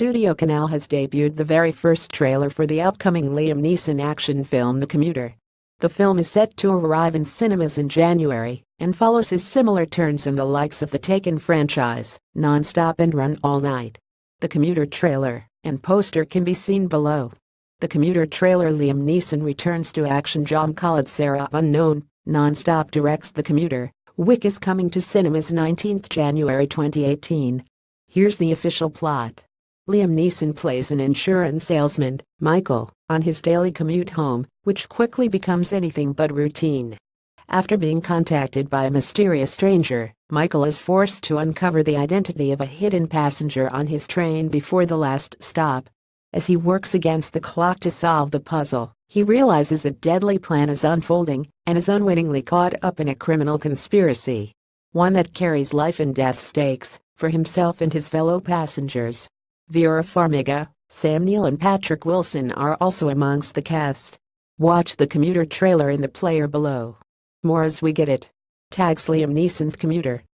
Studio Canal has debuted the very first trailer for the upcoming Liam Neeson action film The Commuter. The film is set to arrive in cinemas in January and follows his similar turns in the likes of the Taken franchise, Nonstop and Run All Night. The Commuter trailer and poster can be seen below. The Commuter trailer: Liam Neeson returns to action. John Khaled, Sarah Unknown, Nonstop directs The Commuter. Wick is coming to cinemas 19 January 2018. Here's the official plot. Liam Neeson plays an insurance salesman, Michael, on his daily commute home, which quickly becomes anything but routine. After being contacted by a mysterious stranger, Michael is forced to uncover the identity of a hidden passenger on his train before the last stop. As he works against the clock to solve the puzzle, he realizes a deadly plan is unfolding and is unwittingly caught up in a criminal conspiracy. One that carries life and death stakes for himself and his fellow passengers. Vera Farmiga, Sam Neill and Patrick Wilson are also amongst the cast. Watch the Commuter trailer in the player below. More as we get it. #Liam Neeson Commuter.